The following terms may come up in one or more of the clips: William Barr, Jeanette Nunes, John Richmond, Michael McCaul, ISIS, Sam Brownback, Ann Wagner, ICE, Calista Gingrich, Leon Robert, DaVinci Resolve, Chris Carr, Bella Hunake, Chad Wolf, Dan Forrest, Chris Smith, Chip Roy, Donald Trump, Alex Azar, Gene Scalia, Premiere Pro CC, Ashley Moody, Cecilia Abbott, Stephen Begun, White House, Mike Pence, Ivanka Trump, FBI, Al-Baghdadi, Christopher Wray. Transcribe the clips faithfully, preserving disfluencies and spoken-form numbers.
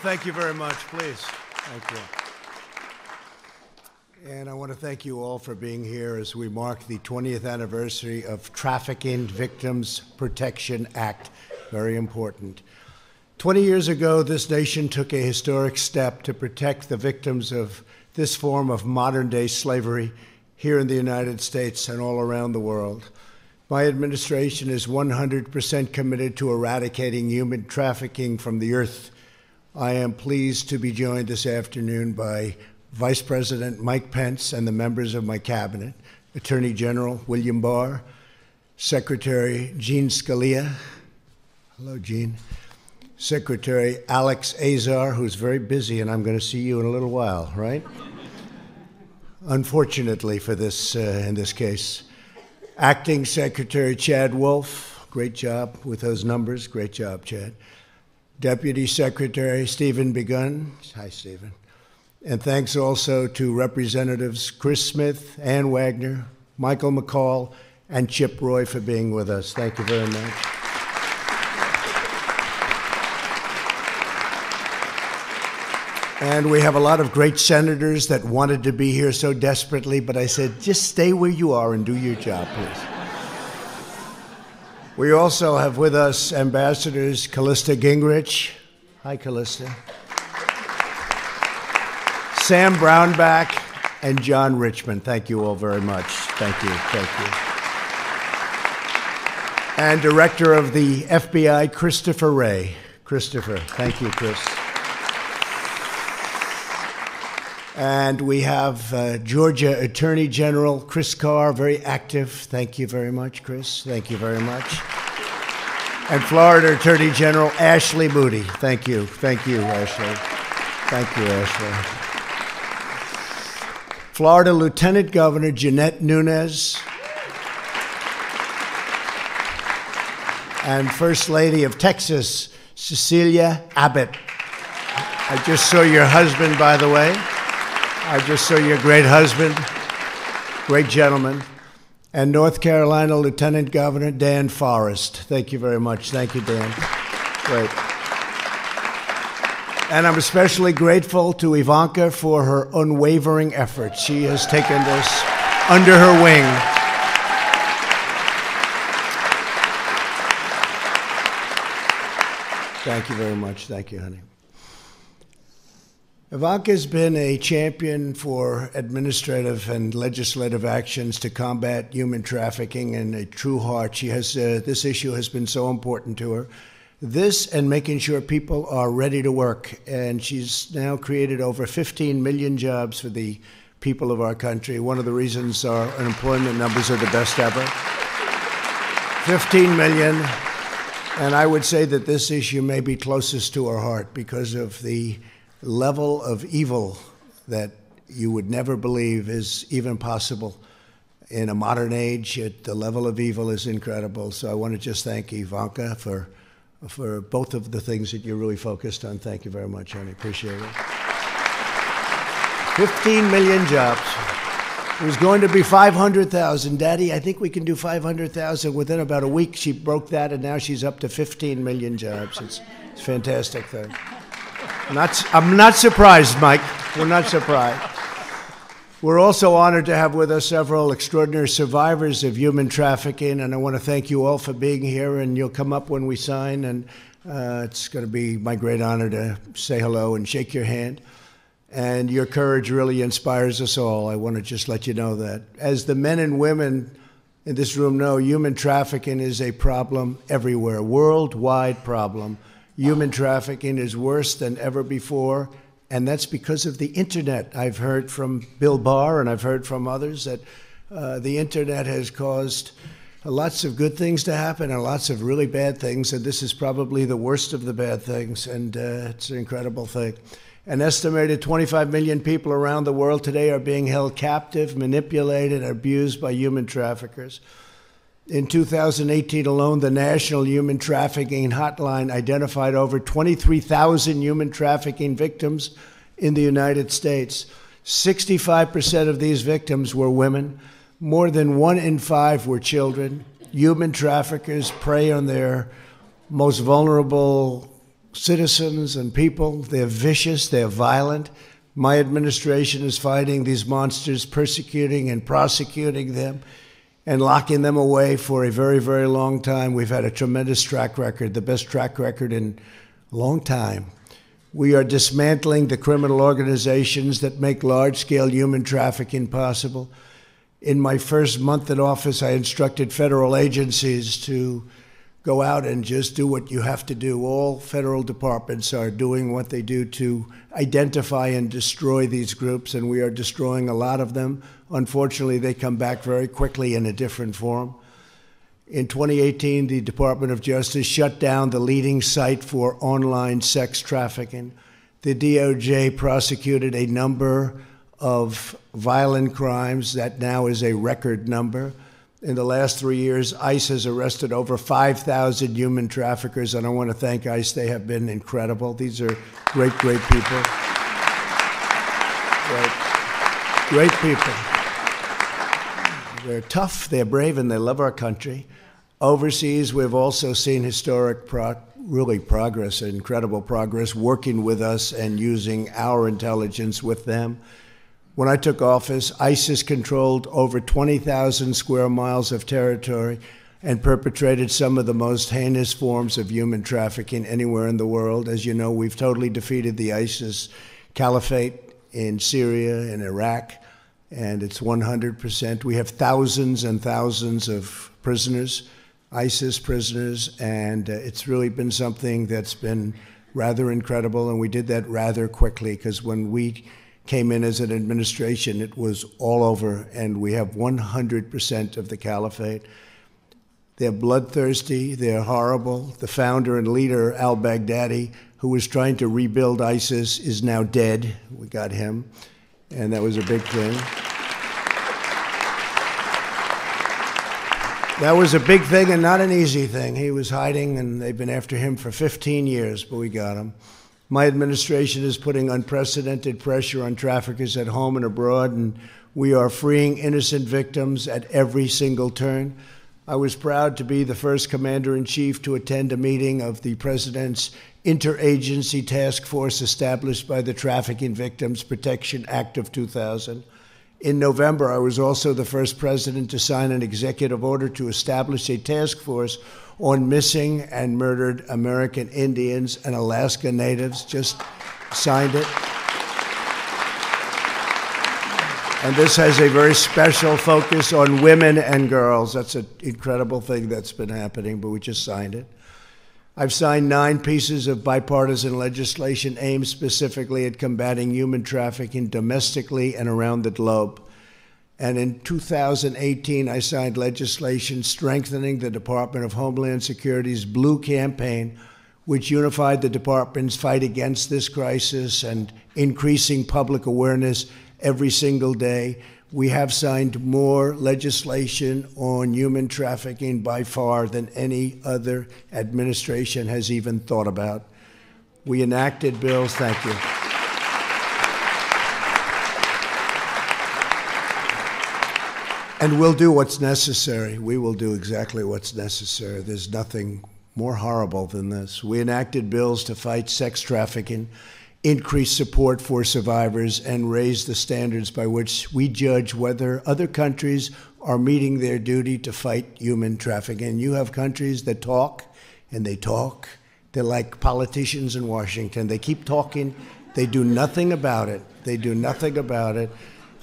thank you very much. Please. Thank you. And I want to thank you all for being here as we mark the twentieth anniversary of Trafficking Victims Protection Act. Very important. Twenty years ago, this nation took a historic step to protect the victims of this form of modern-day slavery here in the United States and all around the world. My administration is one hundred percent committed to eradicating human trafficking from the earth. I am pleased to be joined this afternoon by Vice President Mike Pence and the members of my cabinet, Attorney General William Barr, Secretary Gene Scalia, hello Gene, Secretary Alex Azar, who's very busy and I'm going to see you in a little while, right? Unfortunately for this, uh, in this case, Acting Secretary Chad Wolf, great job with those numbers, great job, Chad. Deputy Secretary Stephen Begun, hi Stephen. And thanks also to Representatives Chris Smith, Ann Wagner, Michael McCaul, and Chip Roy for being with us. Thank you very much. And we have a lot of great senators that wanted to be here so desperately, but I said, just stay where you are and do your job, please. We also have with us Ambassadors Calista Gingrich. Hi, Calista. Sam Brownback and John Richmond. Thank you all very much. Thank you. Thank you. And Director of the F B I, Christopher Wray. Christopher. Thank you, Chris. And we have uh, Georgia Attorney General Chris Carr, very active. Thank you very much, Chris. Thank you very much. And Florida Attorney General Ashley Moody. Thank you. Thank you, Ashley. Thank you, Ashley. Florida Lieutenant Governor Jeanette Nunes. And First Lady of Texas, Cecilia Abbott. I just saw your husband, by the way. I just saw your great husband, great gentleman, and North Carolina Lieutenant Governor Dan Forrest. Thank you very much. Thank you, Dan. Great. And I'm especially grateful to Ivanka for her unwavering efforts. She has taken this under her wing. Thank you very much. Thank you, honey. Ivanka's been a champion for administrative and legislative actions to combat human trafficking, and a true heart. She has, uh, this issue has been so important to her. This and making sure people are ready to work. And she's now created over fifteen million jobs for the people of our country. One of the reasons our unemployment numbers are the best ever. fifteen million. And I would say that this issue may be closest to her heart because of the level of evil that you would never believe is even possible in a modern age. It, the level of evil is incredible. So I want to just thank Ivanka for, for both of the things that you're really focused on. Thank you very much, honey. Appreciate it. fifteen million jobs. It was going to be five hundred thousand. Daddy, I think we can do five hundred thousand within about a week. She broke that, and now she's up to fifteen million jobs. It's, it's a fantastic thing. Not, I'm not surprised, Mike. We're not surprised. We're also honored to have with us several extraordinary survivors of human trafficking, and I want to thank you all for being here, and you'll come up when we sign, and uh, it's going to be my great honor to say hello and shake your hand. And your courage really inspires us all. I want to just let you know that. As the men and women in this room know, human trafficking is a problem everywhere, worldwide problem. Human trafficking is worse than ever before, and that's because of the internet. I've heard from Bill Barr, and I've heard from others, that uh, the internet has caused lots of good things to happen and lots of really bad things, and this is probably the worst of the bad things, and uh, it's an incredible thing. An estimated twenty-five million people around the world today are being held captive, manipulated, and abused by human traffickers. In two thousand eighteen alone, the National Human Trafficking Hotline identified over twenty-three thousand human trafficking victims in the United States. sixty-five percent of these victims were women. More than one in five were children. Human traffickers prey on their most vulnerable citizens and people. They're vicious, they're violent. My administration is fighting these monsters, persecuting and prosecuting them, and locking them away for a very, very long time. We've had a tremendous track record, the best track record in a long time. We are dismantling the criminal organizations that make large-scale human trafficking possible. In my first month in office, I instructed federal agencies to go out and just do what you have to do. All federal departments are doing what they do to identify and destroy these groups, and we are destroying a lot of them. Unfortunately, they come back very quickly in a different form. In twenty eighteen, the Department of Justice shut down the leading site for online sex trafficking. The D O J prosecuted a number of violent crimes. That now is a record number. In the last three years, ICE has arrested over five thousand human traffickers, and I want to thank ICE. They have been incredible. These are great, great people. Great, great people. They're tough, they're brave, and they love our country. Overseas, we've also seen historic, pro really progress, incredible progress, working with us and using our intelligence with them. When I took office, ISIS controlled over twenty thousand square miles of territory and perpetrated some of the most heinous forms of human trafficking anywhere in the world. As you know, we've totally defeated the ISIS caliphate in Syria and Iraq, and it's one hundred percent. We have thousands and thousands of prisoners, ISIS prisoners, and uh, it's really been something that's been rather incredible, and we did that rather quickly, because when we came in as an administration, it was all over, and we have one hundred percent of the caliphate. They're bloodthirsty, they're horrible. The founder and leader, Al-Baghdadi, who was trying to rebuild ISIS, is now dead. We got him. And that was a big thing. That was a big thing and not an easy thing. He was hiding, and they've been after him for fifteen years, but we got him. My administration is putting unprecedented pressure on traffickers at home and abroad, and we are freeing innocent victims at every single turn. I was proud to be the first commander-in-chief to attend a meeting of the president's interagency task force established by the Trafficking Victims Protection Act of two thousand. In November, I was also the first president to sign an executive order to establish a task force on missing and murdered American Indians and Alaska Natives. Just signed it. And this has a very special focus on women and girls. That's an incredible thing that's been happening, but we just signed it. I've signed nine pieces of bipartisan legislation aimed specifically at combating human trafficking domestically and around the globe. And in two thousand eighteen, I signed legislation strengthening the Department of Homeland Security's Blue Campaign, which unified the department's fight against this crisis and increasing public awareness every single day. We have signed more legislation on human trafficking by far than any other administration has even thought about. We enacted bills, thank you. And we'll do what's necessary. We will do exactly what's necessary. There's nothing more horrible than this. We enacted bills to fight sex trafficking, increase support for survivors, and raise the standards by which we judge whether other countries are meeting their duty to fight human trafficking. You have countries that talk, and they talk. They're like politicians in Washington. They keep talking. They do nothing about it. They do nothing about it.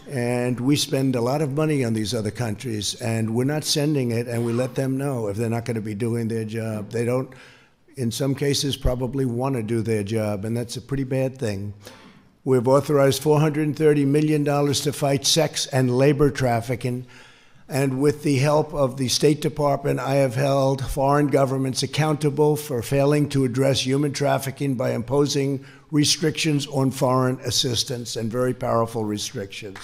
And we spend a lot of money on these other countries, and we're not sending it, and we let them know if they're not going to be doing their job. They don't, in some cases, probably want to do their job, and that's a pretty bad thing. We've authorized four hundred thirty million dollars to fight sex and labor trafficking, and with the help of the State Department, I have held foreign governments accountable for failing to address human trafficking by imposing restrictions on foreign assistance, and very powerful restrictions.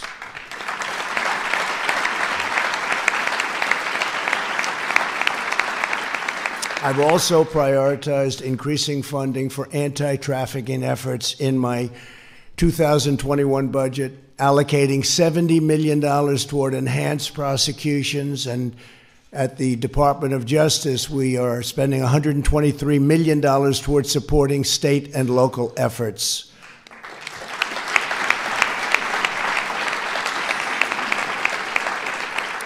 I've also prioritized increasing funding for anti-trafficking efforts in my two thousand twenty-one budget, allocating seventy million dollars toward enhanced prosecutions and At the Department of Justice, we are spending one hundred twenty-three million dollars towards supporting state and local efforts.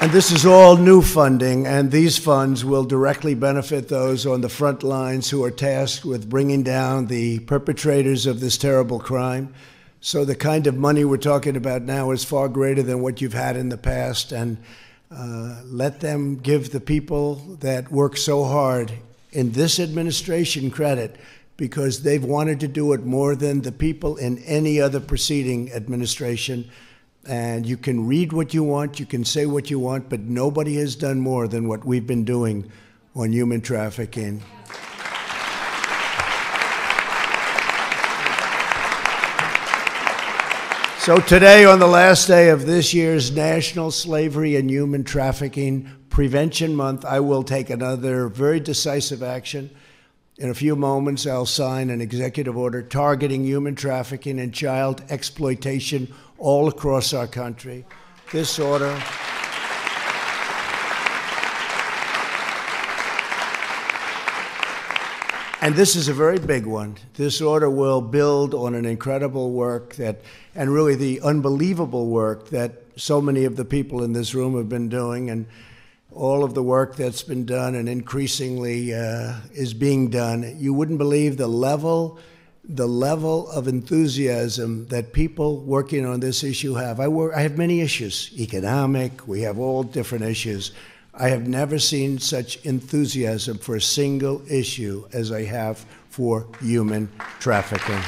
And this is all new funding, and these funds will directly benefit those on the front lines who are tasked with bringing down the perpetrators of this terrible crime. So the kind of money we're talking about now is far greater than what you've had in the past, and uh, let them give the people that work so hard in this administration credit, because they've wanted to do it more than the people in any other preceding administration. And you can read what you want, you can say what you want, but nobody has done more than what we've been doing on human trafficking. So today, on the last day of this year's National Slavery and Human Trafficking Prevention Month, I will take another very decisive action. In a few moments, I'll sign an executive order targeting human trafficking and child exploitation all across our country. This order, and this is a very big one, this order will build on an incredible work that, and really the unbelievable work that so many of the people in this room have been doing, and all of the work that's been done and increasingly uh, is being done. You wouldn't believe the level, the level of enthusiasm that people working on this issue have. I, work, I have many issues, economic, we have all different issues. I have never seen such enthusiasm for a single issue as I have for human trafficking.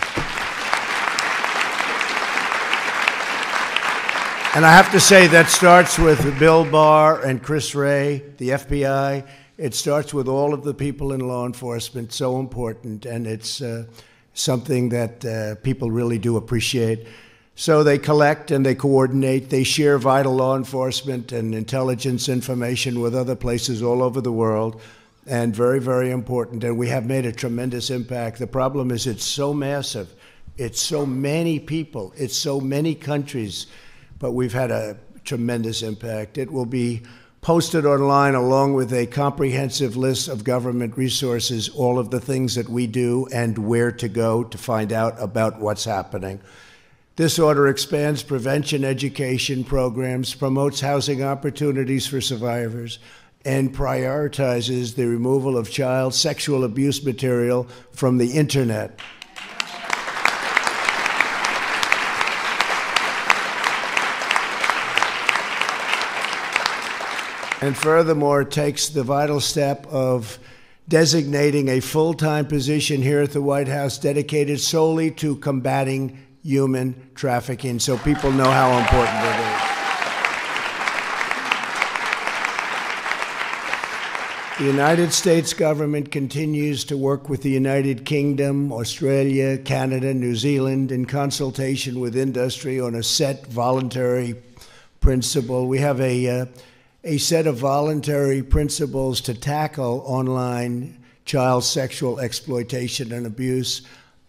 And I have to say, that starts with Bill Barr and Chris Wray, the F B I. It starts with all of the people in law enforcement, so important, and it's uh, something that uh, people really do appreciate. So they collect and they coordinate, they share vital law enforcement and intelligence information with other places all over the world, and very, very important, and we have made a tremendous impact. The problem is it's so massive, it's so many people, it's so many countries, but we've had a tremendous impact. It will be posted online along with a comprehensive list of government resources, all of the things that we do and where to go to find out about what's happening. This order expands prevention education programs, promotes housing opportunities for survivors, and prioritizes the removal of child sexual abuse material from the internet. And furthermore, it takes the vital step of designating a full-time position here at the White House dedicated solely to combating human trafficking, so people know how important it is. The United States government continues to work with the United Kingdom, Australia, Canada, New Zealand in consultation with industry on a set voluntary principle. We have a... Uh, a set of voluntary principles to tackle online child sexual exploitation and abuse,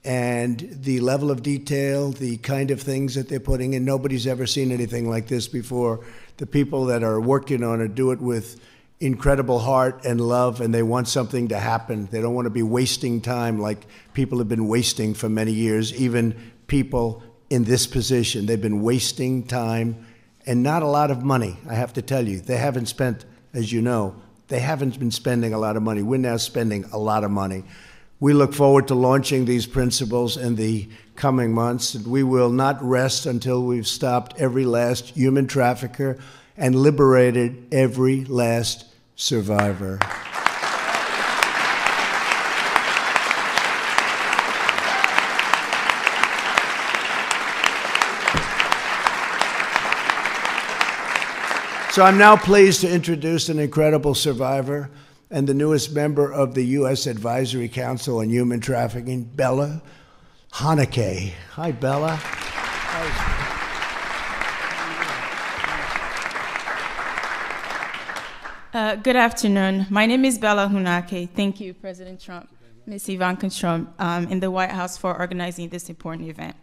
and the level of detail, the kind of things that they're putting in. Nobody's ever seen anything like this before. The people that are working on it do it with incredible heart and love, and they want something to happen. They don't want to be wasting time like people have been wasting for many years, even people in this position. They've been wasting time and not a lot of money, I have to tell you. They haven't spent, as you know, they haven't been spending a lot of money. We're now spending a lot of money. We look forward to launching these principles in the coming months. We will not rest until we've stopped every last human trafficker and liberated every last survivor. So I'm now pleased to introduce an incredible survivor and the newest member of the U S Advisory Council on Human Trafficking, Bella Hunake. Hi, Bella. Uh, good afternoon. My name is Bella Hunake. Thank you, President Trump, Miz Ivanka Trump, um, in the White House for organizing this important event.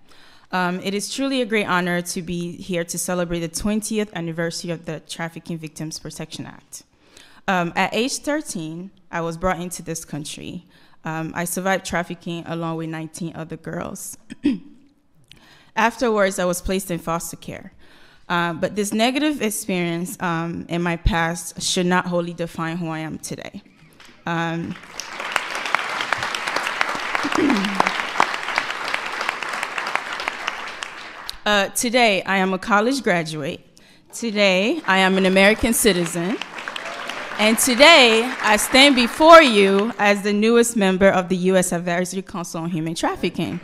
Um, it is truly a great honor to be here to celebrate the twentieth anniversary of the Trafficking Victims Protection Act. Um, at age thirteen, I was brought into this country. Um, I survived trafficking along with nineteen other girls. Afterwards, I was placed in foster care. Uh, but this negative experience um, in my past should not wholly define who I am today. Um, uh, today, I am a college graduate. Today, I am an American citizen. And today, I stand before you as the newest member of the U S Advisory Council on Human Trafficking.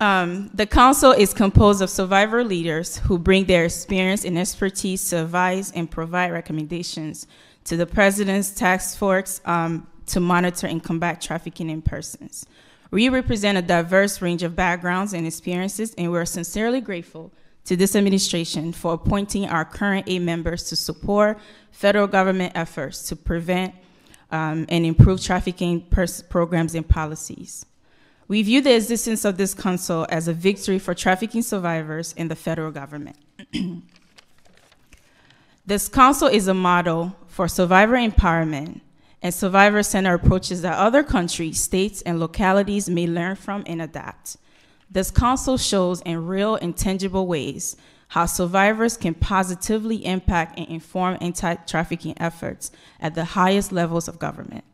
Um, the council is composed of survivor leaders who bring their experience and expertise to advise and provide recommendations to the president's task force um, to monitor and combat trafficking in persons. We represent a diverse range of backgrounds and experiences, and we're sincerely grateful to this administration for appointing our current eight members to support federal government efforts to prevent um, and improve trafficking programs and policies. We view the existence of this council as a victory for trafficking survivors and the federal government. This council is a model for survivor empowerment and survivor-centered approaches that other countries, states, and localities may learn from and adapt. This council shows in real and tangible ways how survivors can positively impact and inform anti-trafficking efforts at the highest levels of government.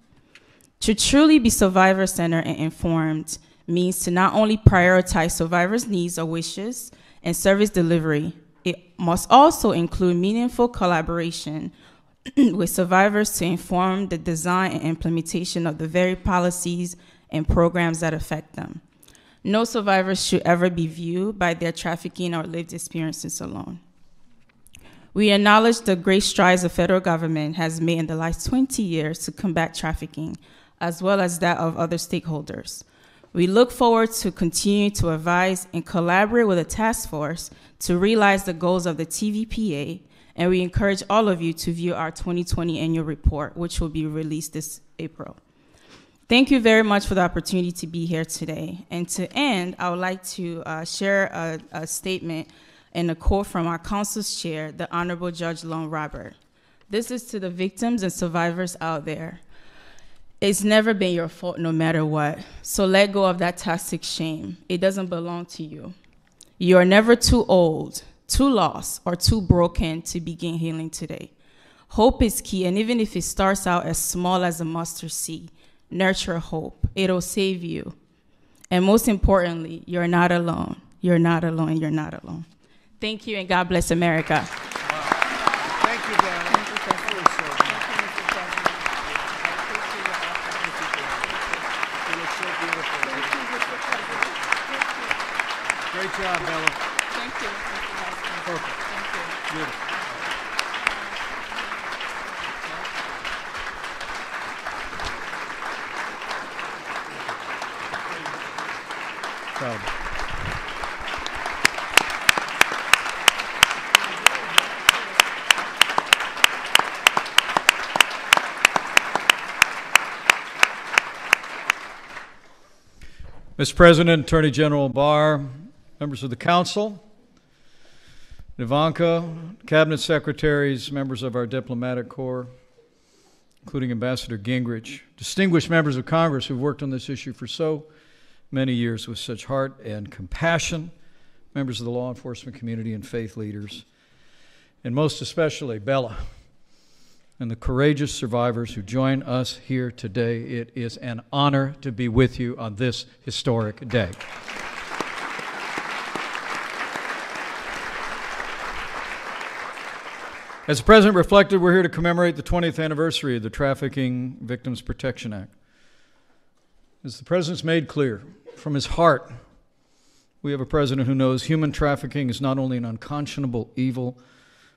To truly be survivor-centered and informed means to not only prioritize survivors' needs or wishes and service delivery, it must also include meaningful collaboration with survivors to inform the design and implementation of the very policies and programs that affect them. No survivor should ever be viewed by their trafficking or lived experiences alone. We acknowledge the great strides the federal government has made in the last twenty years to combat trafficking, as well as that of other stakeholders. We look forward to continue to advise and collaborate with the task force to realize the goals of the T V P A, and we encourage all of you to view our twenty twenty annual report, which will be released this April. Thank you very much for the opportunity to be here today. And to end, I would like to uh, share a, a statement and a quote from our council's chair, the Honorable Judge Leon Robert. This is to the victims and survivors out there. It's never been your fault no matter what, so let go of that toxic shame. It doesn't belong to you. You are never too old, too lost, or too broken to begin healing today. Hope is key, and even if it starts out as small as a mustard seed, nurture hope. It'll save you. And most importantly, you're not alone. You're not alone, you're not alone. Thank you, and God bless America. Thank you, Dan. Great job, Bella. Thank you. Perfect. Thank you. Beautiful. Mister President, Attorney General Barr, members of the Council, Ivanka, Cabinet Secretaries, members of our Diplomatic Corps, including Ambassador Gingrich, distinguished members of Congress who've worked on this issue for so many years with such heart and compassion, members of the law enforcement community and faith leaders, and most especially Bella and the courageous survivors who join us here today. It is an honor to be with you on this historic day. As the President reflected, we're here to commemorate the twentieth anniversary of the Trafficking Victims Protection Act. As the President's made clear, from his heart, we have a President who knows human trafficking is not only an unconscionable evil,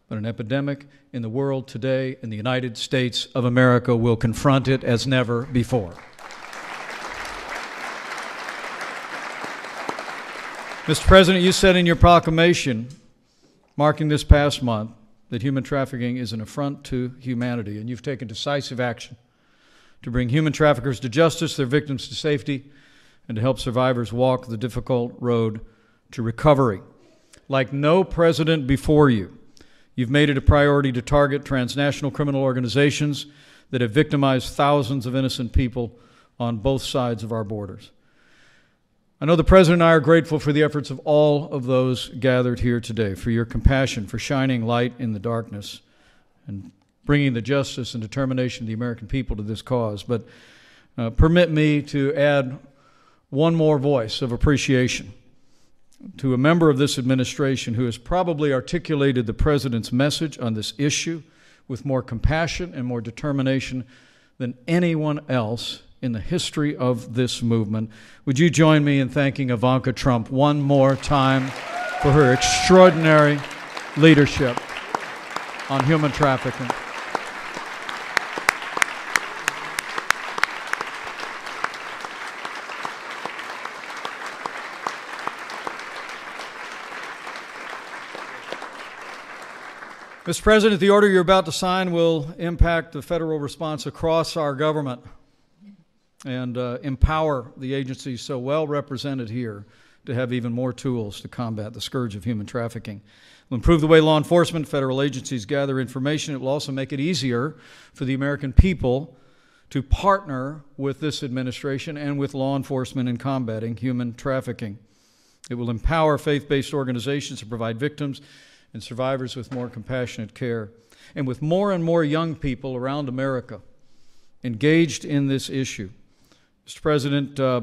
but an epidemic in the world today, and the United States of America will confront it as never before. Mister President, you said in your proclamation marking this past month that human trafficking is an affront to humanity, and you've taken decisive action to bring human traffickers to justice, their victims to safety, and to help survivors walk the difficult road to recovery. Like no president before you, you've made it a priority to target transnational criminal organizations that have victimized thousands of innocent people on both sides of our borders. I know the President and I are grateful for the efforts of all of those gathered here today, for your compassion, for shining light in the darkness, and bringing the justice and determination of the American people to this cause. But uh, permit me to add one more voice of appreciation to a member of this administration who has probably articulated the President's message on this issue with more compassion and more determination than anyone else in the history of this movement. Would you join me in thanking Ivanka Trump one more time for her extraordinary leadership on human trafficking? Mister President, the order you're about to sign will impact the federal response across our government and uh, empower the agencies so well represented here to have even more tools to combat the scourge of human trafficking. It will improve the way law enforcement, federal agencies gather information. It will also make it easier for the American people to partner with this administration and with law enforcement in combating human trafficking. It will empower faith-based organizations to provide victims and survivors with more compassionate care. And with more and more young people around America engaged in this issue, Mister President, uh,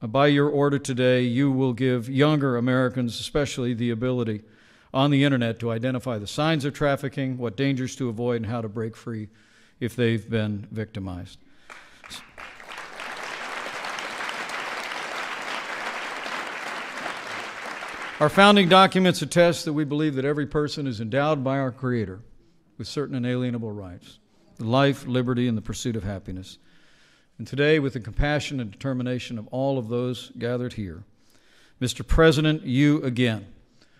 by your order today, you will give younger Americans especially the ability on the internet to identify the signs of trafficking, what dangers to avoid, and how to break free if they've been victimized. Our founding documents attest that we believe that every person is endowed by our Creator with certain inalienable rights, life, liberty, and the pursuit of happiness. And today, with the compassion and determination of all of those gathered here, Mister President, you again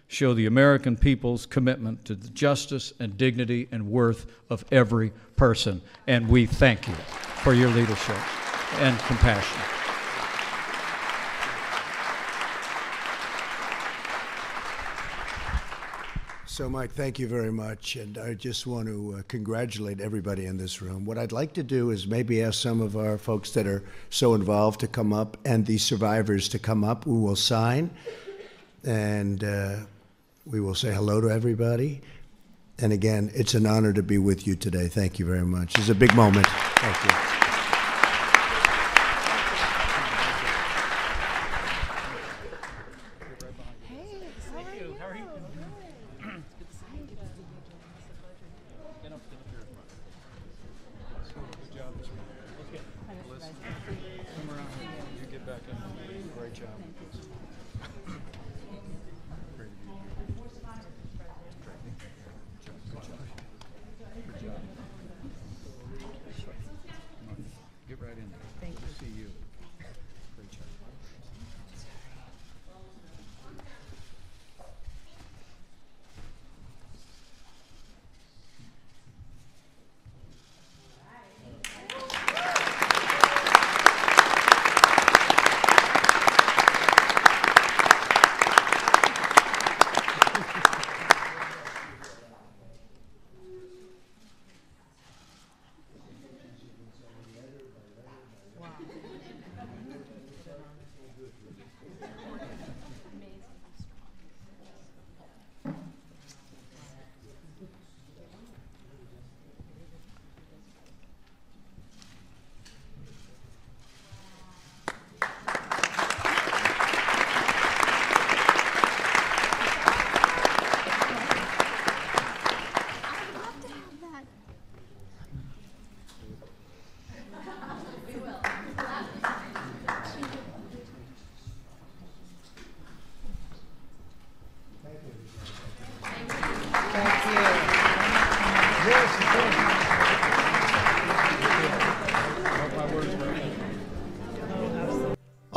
show the American people's commitment to the justice and dignity and worth of every person. And we thank you for your leadership and compassion. So, Mike, thank you very much, and I just want to uh, congratulate everybody in this room. What I'd like to do is maybe ask some of our folks that are so involved to come up, and the survivors to come up. We will sign, and uh, we will say hello to everybody. And again, it's an honor to be with you today. Thank you very much. It's a big moment. Thank you.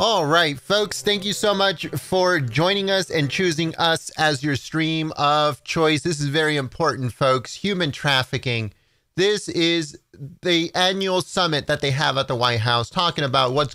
All right, folks, thank you so much for joining us and choosing us as your stream of choice. This is very important, folks. Human trafficking. This is the annual summit that they have at the White House talking about what's